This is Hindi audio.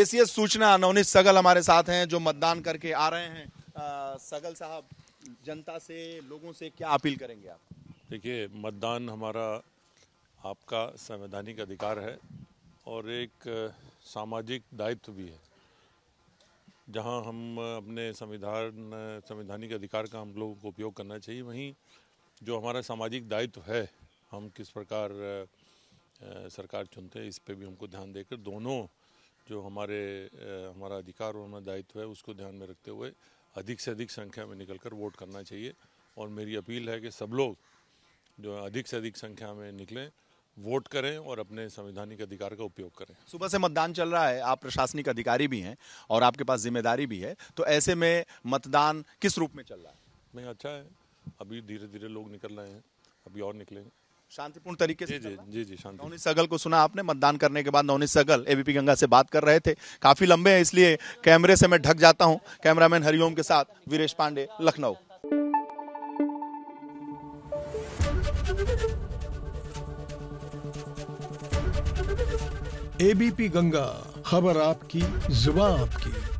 एसीएस सूचना नवनीत सहगल हमारे साथ हैं जो मतदान करके आ रहे हैं। सहगल साहब, जनता से, लोगों से क्या अपील करेंगे आप? देखिए, मतदान हमारा आपका संवैधानिक अधिकार है और एक सामाजिक दायित्व भी है, जहां हम अपने संवैधानिक अधिकार का हम लोगों को उपयोग करना चाहिए, वहीं जो हमारा सामाजिक दायित्व है, हम किस प्रकार सरकार चुनते हैं इस पे भी हमको ध्यान देकर दोनों जो हमारा अधिकार और हमारा दायित्व है उसको ध्यान में रखते हुए अधिक से अधिक संख्या में निकलकर वोट करना चाहिए। और मेरी अपील है कि सब लोग जो अधिक से अधिक संख्या में निकलें, वोट करें और अपने संवैधानिक अधिकार का उपयोग करें। सुबह से मतदान चल रहा है, आप प्रशासनिक अधिकारी भी हैं और आपके पास जिम्मेदारी भी है, तो ऐसे में मतदान किस रूप में चल रहा है? नहीं, अच्छा है, अभी धीरे धीरे लोग निकल रहे हैं, अभी और निकलेंगे शांतिपूर्ण तरीके से। जी, शांति। नवनीत सहगल को सुना आपने। मतदान करने के बाद नवनीत सहगल एबीपी गंगा से बात कर रहे थे। काफी लंबे हैं इसलिए कैमरे से मैं ढक जाता हूं। कैमरामैन हरिओम के साथ वीरेश पांडे, लखनऊ। एबीपी गंगा, खबर आपकी, जुबान आपकी।